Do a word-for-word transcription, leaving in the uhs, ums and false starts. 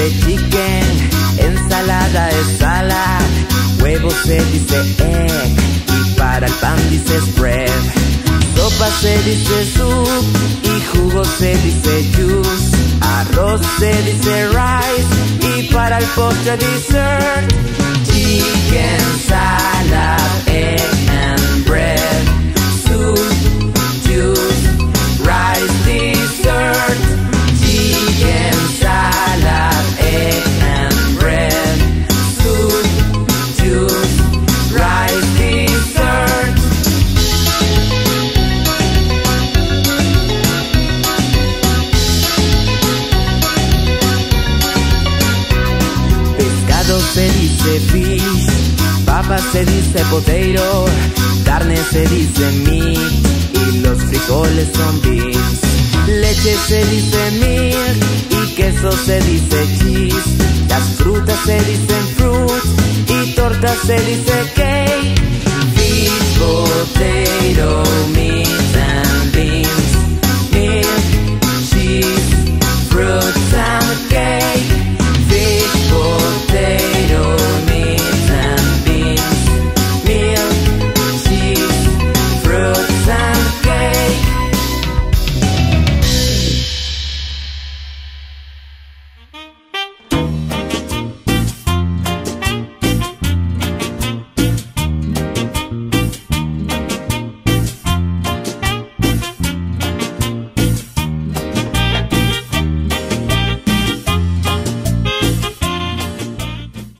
dice chicken, ensalada es sala, huevo se dice egg y para el pan dice spread. Sopa se dice soup y jugo se dice juice, arroz se dice rice y para el postre dessert. Chicken, salad, egg and bread, soup, juice, rice, dessert. Chicken, salad, egg and bread, soup, juice, rice, dessert. Pescado se dice fish, papa se dice potato, carne se dice meat y los frijoles son beans. Leche se dice milk y queso se dice cheese. Las frutas se dicen fruit y torta se dice cake. Fish, potato, meat.